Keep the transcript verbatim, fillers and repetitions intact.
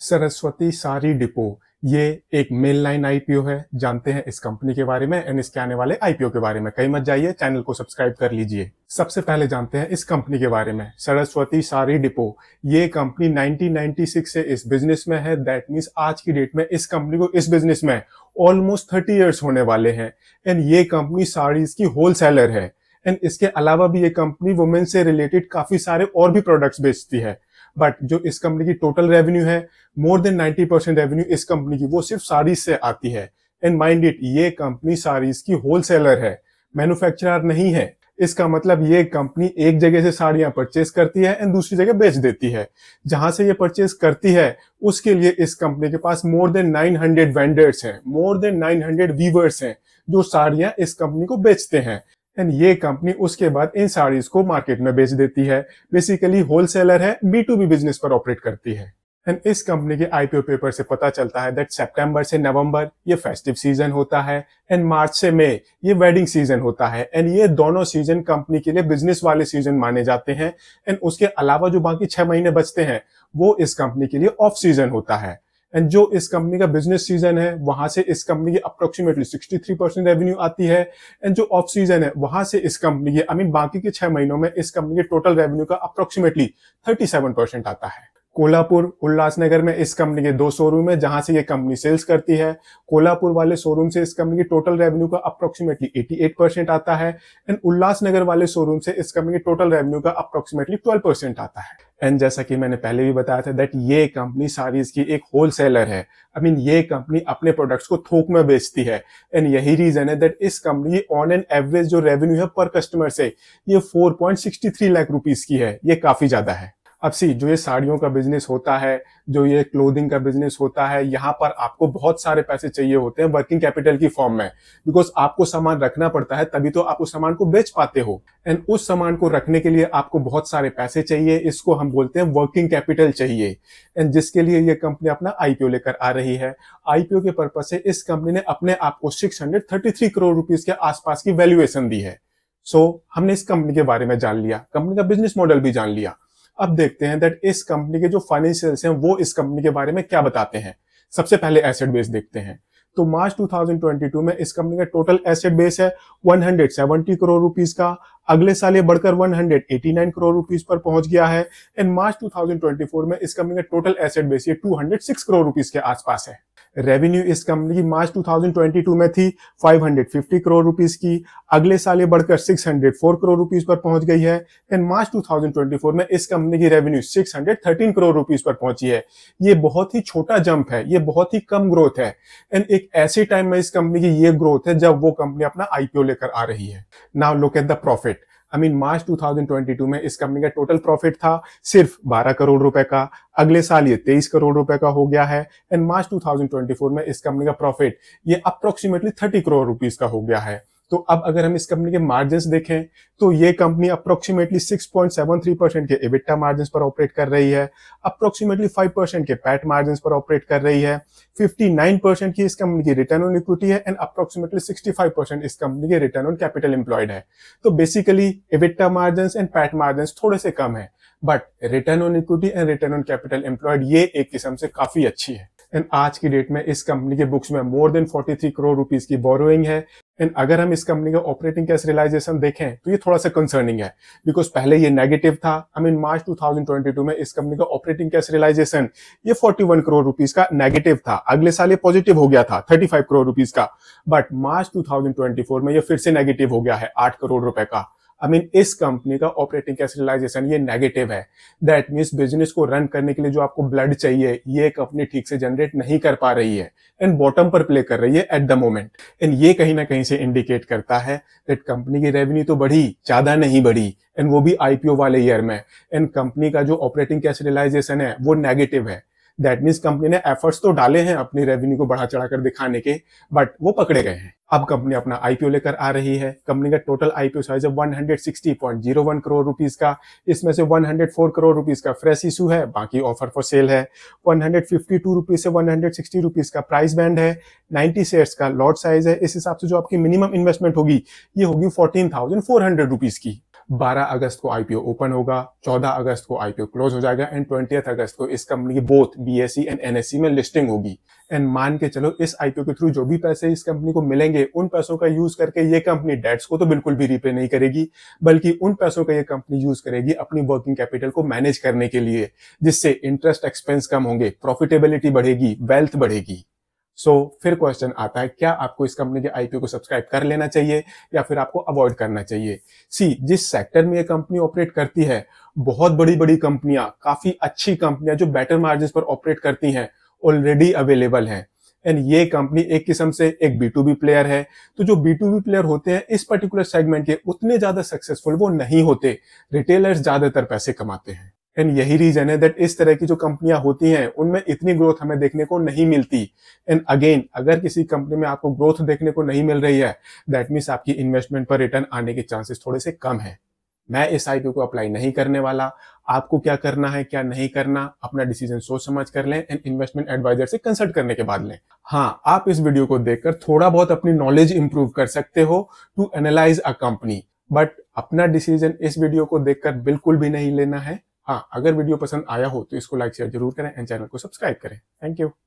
सरस्वती सारी डिपो, ये एक मेल लाइन आईपीओ है। जानते हैं इस कंपनी के बारे में एंड इसके आने वाले आईपीओ के बारे में। कहीं मत जाइए, चैनल को सब्सक्राइब कर लीजिए। सबसे पहले जानते हैं इस कंपनी के बारे में। सरस्वती सारी डिपो ये कंपनी नाइनटीन नाइंटी सिक्स से इस बिजनेस में है। दैट मीन्स आज की डेट में इस कंपनी को इस बिजनेस में ऑलमोस्ट थर्टी ईयर्स होने वाले हैं। एंड ये कंपनी साड़ीज की होलसेलर है। एंड इसके अलावा भी ये कंपनी वुमेन से रिलेटेड काफी सारे और भी प्रोडक्ट्स बेचती है। बट जो इस कंपनी की टोटल रेवेन्यू है, more than ninety percent revenue इस कंपनी की वो सिर्फ साड़ीज से आती है। एंड माइंड इट, ये कंपनी साड़ीज की होलसेलर है, मैन्युफैक्चरर नहीं है। इसका मतलब ये कंपनी एक जगह से साड़ियां परचेस करती है एंड दूसरी जगह बेच देती है। जहां से ये परचेस करती है उसके लिए इस कंपनी के पास more than nine hundred vendors हैं, more than nine hundred weavers हैं जो साड़ियां इस कंपनी को बेचते हैं। एंड ये कंपनी उसके बाद इन साड़ीज को मार्केट में बेच देती है। बेसिकली होलसेलर है, बी टू बी बिजनेस पर ऑपरेट करती है। एंड इस कंपनी के आईपीओ पेपर से पता चलता है दैट सितंबर से नवंबर ये फेस्टिव सीजन होता है एंड मार्च से मई ये वेडिंग सीजन होता है। एंड ये दोनों सीजन कंपनी के लिए बिजनेस वाले सीजन माने जाते हैं। एंड उसके अलावा जो बाकी छह महीने बचते हैं वो इस कंपनी के लिए ऑफ सीजन होता है। एंड जो इस कंपनी का बिजनेस सीजन है वहां से इस कंपनी की approximately sixty three percent revenue आती है। एंड जो ऑफ सीजन है वहां से इस कंपनी की आई मीन बाकी के छह महीनों में इस कंपनी के टोटल रेवेन्यू का अप्रोक्सीमेटली थर्टी सेवन परसेंट आता है। कोल्हापुर उल्लास नगर में इस कंपनी के दो शोरूम है जहां से ये कंपनी सेल्स करती है। कोल्हापुर वाले शोरूम से इस कंपनी की टोटल रेवेन्यू का अप्रोक्सीमेटली एटी एट परसेंट आता है। एंड उल्लास नगर वाले शोरूम से इस कंपनी की टोटल रेवेन्यू का अप्रोक्सीमेटली ट्वेल्व परसेंट आता है। एंड जैसा कि मैंने पहले भी बताया था दैट ये कंपनी साड़ीज की एक होलसेलर है। आई मीन ये कंपनी अपने प्रोडक्ट्स को थोक में बेचती है। एंड यही रीजन है दैट इस कंपनी ऑन एन एवरेज जो रेवेन्यू है पर कस्टमर से ये four point six three lakh rupees की है। ये काफी ज्यादा है। अब सी जो ये साड़ियों का बिजनेस होता है, जो ये क्लोथिंग का बिजनेस होता है, यहाँ पर आपको बहुत सारे पैसे चाहिए होते हैं वर्किंग कैपिटल की फॉर्म में, बिकॉज आपको सामान रखना पड़ता है तभी तो आप उस सामान को बेच पाते हो। एंड उस सामान को रखने के लिए आपको बहुत सारे पैसे चाहिए, इसको हम बोलते हैं वर्किंग कैपिटल चाहिए। एंड जिसके लिए ये कंपनी अपना आईपीओ लेकर आ रही है। आईपीओ के पर्पज से इस कंपनी ने अपने आप को six hundred thirty three crore rupees के आसपास की वैल्यूएशन दी है। सो हमने इस कंपनी के बारे में जान लिया, कंपनी का बिजनेस मॉडल भी जान लिया। अब देखते हैं दैट इस कंपनी के जो फाइनेंशियल्स हैं वो इस कंपनी के बारे में क्या बताते हैं। सबसे पहले एसेट बेस देखते हैं। तो March two thousand twenty two में इस कंपनी का टोटल एसेट बेस है one hundred seventy crore rupees का। अगले साल ये बढ़कर one hundred eighty nine crore rupees पर पहुंच गया है। And March two thousand twenty four में इस कंपनी का टोटल एसेट बेस ये two hundred six crore rupees के आसपास है। रेवेन्यू इस कंपनी की March two thousand twenty two में थी five hundred fifty crore rupees की। अगले साल ये बढ़कर six hundred four crore rupees पर पहुंच गई है। And March two thousand twenty four में इस कंपनी की revenue six hundred thirteen crore rupees पर पहुंची है। ये बहुत ही छोटा जंप है, ये बहुत ही कम ग्रोथ है। एंड एक ऐसे टाइम में इस कंपनी की ये ग्रोथ है जब वो कंपनी अपना आईपीओ लेकर आ रही है। Now look at the profit. I mean March two thousand twenty two में इस कंपनी का टोटल प्रॉफिट था सिर्फ बारह करोड़ रुपए का। अगले साल ये तेईस करोड़ रुपए का हो गया है। And March two thousand twenty four में इस कंपनी का प्रॉफिट ये अप्रोक्सीमेटली थर्टी करोड़ रुपीस का हो गया है। तो अब अगर हम इस कंपनी के मार्जिन्स देखें तो ये company approximately six point seven three percent के एबिटा मार्जिन्स पर ऑपरेट कर रही है, अप्रोक्सीमेटली फाइव परसेंट के पैट मार्जिन्स पर ऑपरेट कर रही है, फिफ्टी नाइन परसेंट की इस कंपनी की रिटर्न ऑन इक्विटी है and approximately sixty five percent इस कंपनी की रिटर्न ऑन कैपिटल एम्प्लॉयड है। तो basically EBITDA margins and PAT margins थोड़े से कम है but return on equity and return on capital employed ये एक किस्म से काफी अच्छी है। एंड आज की डेट में इस कंपनी के बुक्स में more than forty three crore rupees की बोरोइंग है। एंड अगर हम इस कंपनी का ऑपरेटिंग कैश रियलाइजेशन देखें तो ये थोड़ा सा कंसर्निंग है बिकॉज पहले ये नेगेटिव था। I mean March two thousand twenty two में इस कंपनी का ऑपरेटिंग कैश रियलाइजेशन ये फोर्टी वन करोड़ रुपीस का नेगेटिव था। अगले साल ये पॉजिटिव हो गया था थर्टी फाइव करोड़ रुपीस का। But March two thousand twenty four में ये फिर से नेगेटिव हो गया है आठ करोड़ रुपए का। आई मीन इस कंपनी का ऑपरेटिंग कैश रियलाइजेशन ये नेगेटिव है। दैट मीन्स बिजनेस को रन करने के लिए जो आपको ब्लड चाहिए ये कंपनी ठीक से जनरेट नहीं कर पा रही है एंड बॉटम पर प्ले कर रही है एट द मोमेंट। एंड ये कहीं ना कहीं से इंडिकेट करता है दैट कंपनी की रेवेन्यू तो बढ़ी, ज्यादा नहीं बढ़ी, एंड वो भी आईपीओ वाले ईयर में। एंड कंपनी का जो ऑपरेटिंग कैश रियलाइजेशन है वो नेगेटिव है। दैट मीन्स कंपनी ने एफर्ट्स तो डाले हैं अपनी रेवेन्यू को बढ़ा चढ़ाकर दिखाने के बट वो पकड़े गए हैं। अब कंपनी अपना आईपीओ लेकर आ रही है। कंपनी का टोटल आईपीओ साइज है one hundred sixty point zero one crore rupees का। इसमें से one hundred four crore rupees का फ्रेश इशू है, बाकी ऑफर फॉर सेल है। One hundred fifty two rupees से वन हंड्रेड सिक्सटी रुपीस का प्राइस बैंड है। नाइंटी शेयर्स का लॉट साइज है। इस हिसाब से जो आपकी मिनिमम इन्वेस्टमेंट होगी ये होगी fourteen thousand four hundred rupees की। बारह अगस्त को आईपीओ ओपन होगा, चौदह अगस्त को आईपीओ क्लोज हो जाएगा एंड बीस अगस्त को इस कंपनी की बोथ बीएसई एंड एनएसई में लिस्टिंग होगी। एंड मान के चलो इस आईपीओ के थ्रू जो भी पैसे इस कंपनी को मिलेंगे उन पैसों का यूज करके ये कंपनी डेट्स को तो बिल्कुल भी रिपे नहीं करेगी, बल्कि उन पैसों का ये कंपनी यूज करेगी अपनी वर्किंग कैपिटल को मैनेज करने के लिए, जिससे इंटरेस्ट एक्सपेंस कम होंगे, प्रॉफिटेबिलिटी बढ़ेगी, वेल्थ बढ़ेगी। सो so, फिर क्वेश्चन आता है क्या आपको इस कंपनी के आईपीओ को सब्सक्राइब कर लेना चाहिए या फिर आपको अवॉइड करना चाहिए। सी, जिस सेक्टर में ये कंपनी ऑपरेट करती है, बहुत बड़ी बड़ी कंपनियां, काफी अच्छी कंपनियां जो बेटर मार्जिन पर ऑपरेट करती हैं ऑलरेडी अवेलेबल हैं। एंड ये कंपनी एक किस्म से एक बी टू बी प्लेयर है, तो जो बी टू बी प्लेयर होते हैं इस पर्टिकुलर सेगमेंट के उतने ज्यादा सक्सेसफुल वो नहीं होते, रिटेलर्स ज्यादातर पैसे कमाते हैं। एंड यही रीजन है दैट इस तरह की जो कंपनियां होती हैं उनमें इतनी ग्रोथ हमें देखने को नहीं मिलती। एंड अगेन, अगर किसी कंपनी में आपको ग्रोथ देखने को नहीं मिल रही है दैट मीन्स आपकी इन्वेस्टमेंट पर रिटर्न आने के चांसेस थोड़े से कम है। मैं इस आईपीओ को अप्लाई नहीं करने वाला। आपको क्या करना है क्या नहीं करना अपना डिसीजन सोच समझ कर लें एंड इन्वेस्टमेंट एडवाइजर से कंसल्ट करने के बाद लें। हाँ, आप इस वीडियो को देखकर थोड़ा बहुत अपनी नॉलेज इंप्रूव कर सकते हो to analyse a company, but अपना डिसीजन इस वीडियो को देखकर बिल्कुल भी नहीं लेना है। हाँ, अगर वीडियो पसंद आया हो तो इसको लाइक शेयर जरूर करें एंड चैनल को सब्सक्राइब करें। Thank you.